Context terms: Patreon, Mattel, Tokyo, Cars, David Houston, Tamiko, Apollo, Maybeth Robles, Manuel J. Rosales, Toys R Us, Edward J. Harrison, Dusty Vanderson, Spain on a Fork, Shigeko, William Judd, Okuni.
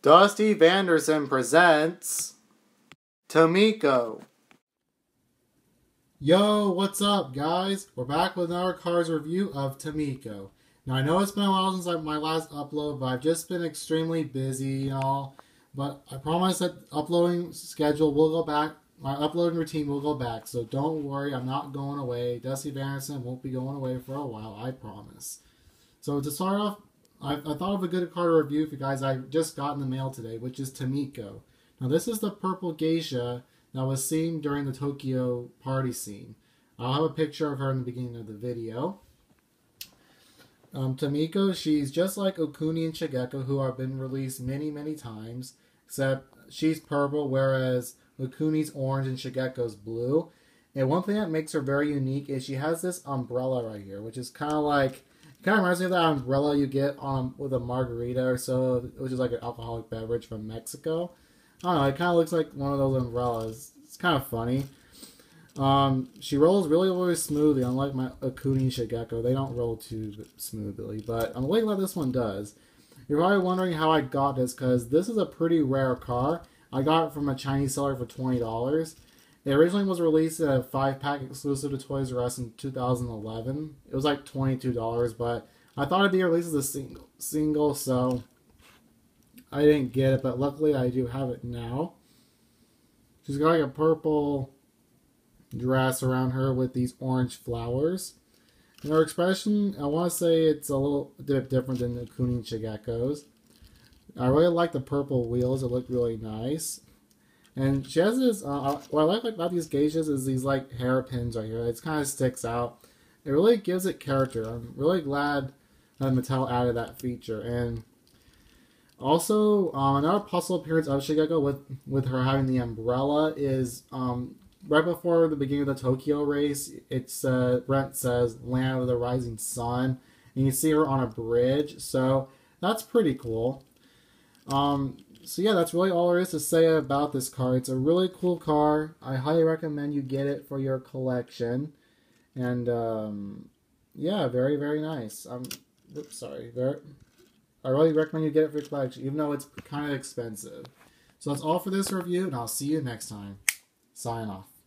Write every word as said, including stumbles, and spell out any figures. Dusty Vanderson presents Tamiko. Yo, what's up guys? We're back with another Cars review of Tamiko. Now I know it's been a while since like, my last upload, but I've just been extremely busy and all. But I promise that uploading schedule will go back, my uploading routine will go back. So don't worry, I'm not going away. Dusty Vanderson won't be going away for a while, I promise. So to start off, I, I thought of a good card review for you guys I just got in the mail today, which is Tamiko. Now this is the purple geisha that was seen during the Tokyo party scene. I'll have a picture of her in the beginning of the video. Um, Tamiko, she's just like Okuni and Shigeko, who have been released many, many times, except she's purple, whereas Okuni's orange and Shigeko's blue. And one thing that makes her very unique is she has this umbrella right here, which is kind of like kind of reminds me of that umbrella you get on with a margarita or so, which is like an alcoholic beverage from Mexico. I don't know, it kind of looks like one of those umbrellas. It's kind of funny. Um, she rolls really, really smoothly, unlike my Okuni and Shigeko. They don't roll too smoothly, but I'm waiting that this one does. You're probably wondering how I got this, because this is a pretty rare car. I got it from a Chinese seller for twenty dollars. It originally was released at a five pack exclusive to Toys R Us in two thousand eleven. It was like twenty-two dollars, but I thought it'd be released as a single, single, so I didn't get it, but luckily I do have it now. She's got like a purple dress around her with these orange flowers. And her expression, I want to say it's a little bit different than the Okuni and Shigeko's. I really like the purple wheels, it looked really nice. And she has this, uh, what I like about these geishas is these like hairpins right here. It kind of sticks out. It really gives it character. I'm really glad that Mattel added that feature. And also, um, another possible appearance of Shigeko with, with her having the umbrella is um, right before the beginning of the Tokyo race, it's, uh, Brent says, Land of the Rising Sun. And you see her on a bridge. So that's pretty cool. Um... So yeah, that's really all there is to say about this car. It's a really cool car. I highly recommend you get it for your collection. And um, yeah, very, very nice. Um, oops, sorry. Very, I really recommend you get it for your collection, even though it's kind of expensive. So that's all for this review, and I'll see you next time. Sign off.